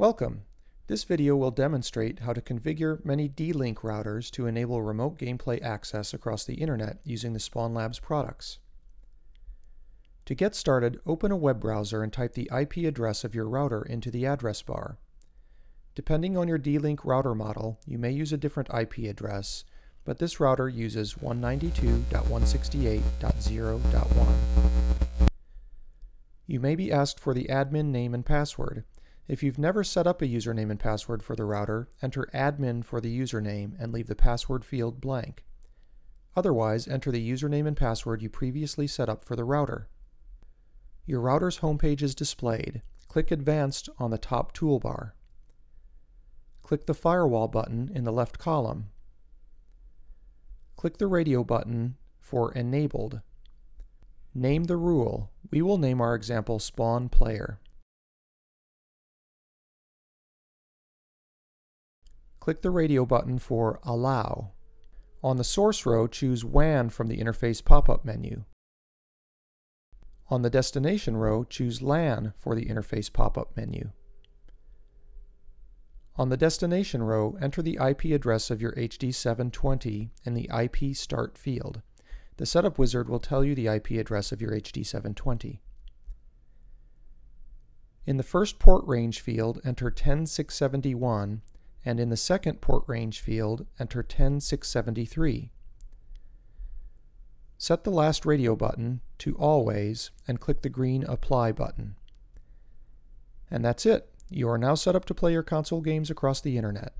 Welcome! This video will demonstrate how to configure many D-Link routers to enable remote gameplay access across the internet using the Spawn Labs products. To get started, open a web browser and type the IP address of your router into the address bar. Depending on your D-Link router model, you may use a different IP address, but this router uses 192.168.0.1. You may be asked for the admin name and password. If you've never set up a username and password for the router, enter admin for the username and leave the password field blank. Otherwise, enter the username and password you previously set up for the router. Your router's homepage is displayed. Click Advanced on the top toolbar. Click the Firewall button in the left column. Click the Radio button for Enabled. Name the rule. We will name our example Spawn Player. Click the radio button for Allow. On the source row, choose WAN from the interface pop-up menu. On the destination row, choose LAN for the interface pop-up menu. On the destination row, enter the IP address of your HD720 in the IP Start field. The setup wizard will tell you the IP address of your HD720. In the first port range field, enter 10671, and in the second port range field, enter 10673. Set the last radio button to Always and click the green Apply button. And that's it. You are now set up to play your console games across the internet.